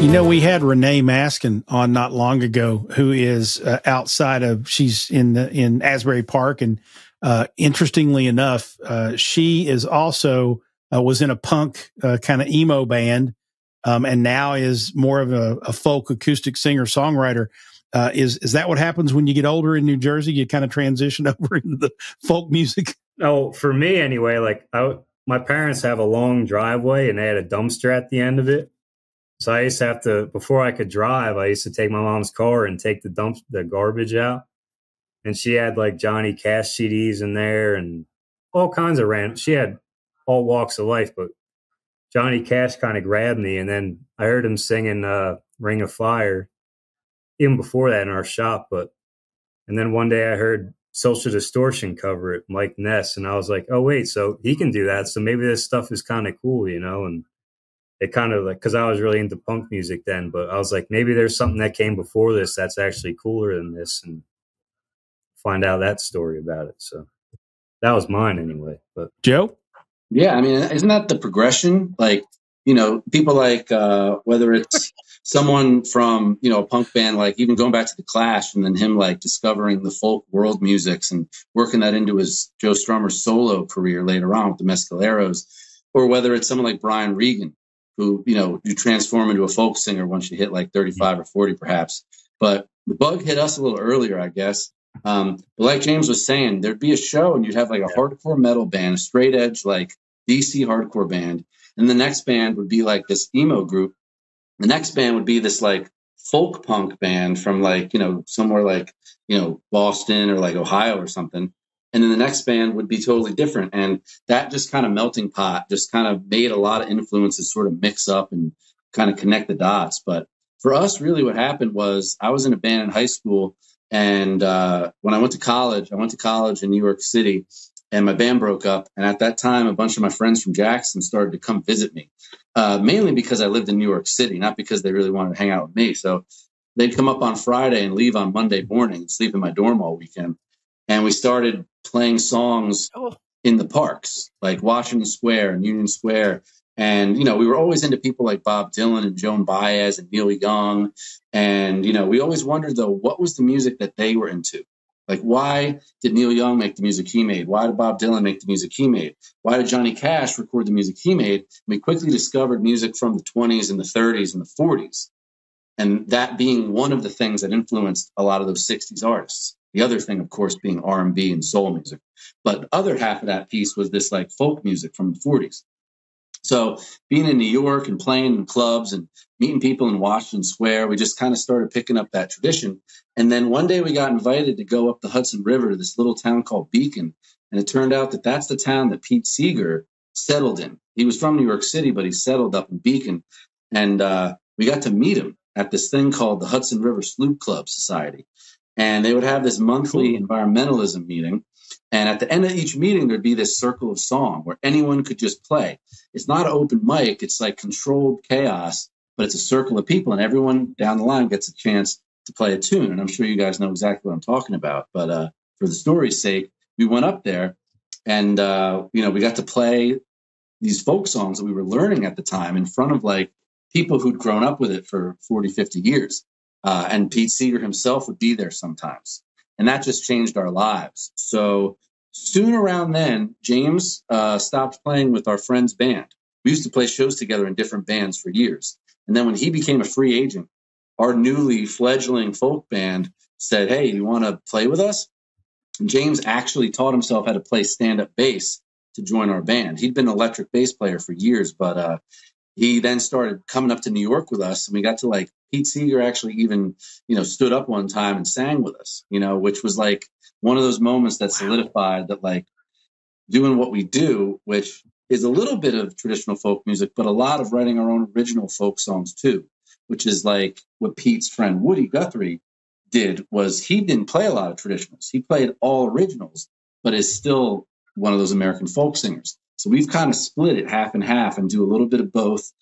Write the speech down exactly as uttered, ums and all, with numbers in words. You know, we had Renee Maskin on not long ago, who is uh, outside of, she's in the, in Asbury Park. And uh, interestingly enough, uh, she is also uh, was in a punk uh, kind of emo band um, and now is more of a, a folk acoustic singer-songwriter. Uh, is is that what happens when you get older in New Jersey? You kind of transition over into the folk music? Oh, for me anyway, like I, my parents have a long driveway and they had a dumpster at the end of it. So I used to have to, before I could drive, I used to take my mom's car and take the dump, the garbage out. And she had like Johnny Cash C Ds in there and all kinds of random. She had all walks of life, but Johnny Cash kind of grabbed me. And then I heard him singing uh, Ring of Fire even before that in our shop. But, and then one day I heard Social Distortion cover it, Mike Ness. And I was like, oh wait, so he can do that. So maybe this stuff is kind of cool, you know? And it kind of like, because I was really into punk music then, but I was like, maybe there's something that came before this that's actually cooler than this, and find out that story about it. So that was mine anyway. But Joe? Yeah, I mean, isn't that the progression? Like, you know, people like, uh, whether it's someone from, you know, a punk band, like even going back to The Clash and then him like discovering the folk world musics and working that into his Joe Strummer's solo career later on with the Mescaleros, or whether it's someone like Brian Regan, who, you know, you transform into a folk singer once you hit like thirty-five or forty perhaps. But the bug hit us a little earlier, I guess. Um, but like James was saying, there'd be a show and you'd have like a hardcore metal band, a straight edge, like D C hardcore band. And the next band would be like this emo group. The next band would be this like folk punk band from like, you know, somewhere like, you know, Boston or like Ohio or something. And then the next band would be totally different. And that just kind of melting pot just kind of made a lot of influences sort of mix up and kind of connect the dots. But for us, really what happened was I was in a band in high school. And uh, when I went to college, I went to college in New York City and my band broke up. And at that time, a bunch of my friends from Jackson started to come visit me, uh, mainly because I lived in New York City, not because they really wanted to hang out with me. So they'd come up on Friday and leave on Monday morning and sleep in my dorm all weekend. And we started playing songs in the parks, like Washington Square and Union Square. And, you know, we were always into people like Bob Dylan and Joan Baez and Neil Young. And, you know, we always wondered, though, what was the music that they were into? Like, why did Neil Young make the music he made? Why did Bob Dylan make the music he made? Why did Johnny Cash record the music he made? And we quickly discovered music from the twenties and the thirties and the forties. And that being one of the things that influenced a lot of those sixties artists. The other thing, of course, being R and B and soul music. But the other half of that piece was this like folk music from the forties. So being in New York and playing in clubs and meeting people in Washington Square, we just kind of started picking up that tradition. And then one day we got invited to go up the Hudson River to this little town called Beacon. And it turned out that that's the town that Pete Seeger settled in. He was from New York City, but he settled up in Beacon. And uh, we got to meet him at this thing called the Hudson River Sloop Club Society. And they would have this monthly environmentalism meeting. And at the end of each meeting, there'd be this circle of song where anyone could just play. It's not an open mic. It's like controlled chaos, but it's a circle of people. And everyone down the line gets a chance to play a tune. And I'm sure you guys know exactly what I'm talking about. But uh, for the story's sake, we went up there and, uh, you know, we got to play these folk songs that we were learning at the time in front of like people who'd grown up with it for forty, fifty years. Uh, and Pete Seeger himself would be there sometimes. And that just changed our lives. So soon around then, James uh, stopped playing with our friend's band. We used to play shows together in different bands for years. And then when he became a free agent, our newly fledgling folk band said, hey, you want to play with us? And James actually taught himself how to play stand-up bass to join our band. He'd been an electric bass player for years, but uh, he then started coming up to New York with us, and we got to like, Pete Seeger actually even, you know, stood up one time and sang with us, you know, which was like one of those moments that solidified that like doing what we do, which is a little bit of traditional folk music, but a lot of writing our own original folk songs too, which is like what Pete's friend Woody Guthrie did was he didn't play a lot of traditionals. He played all originals, but is still one of those American folk singers. So we've kind of split it half and half and do a little bit of both.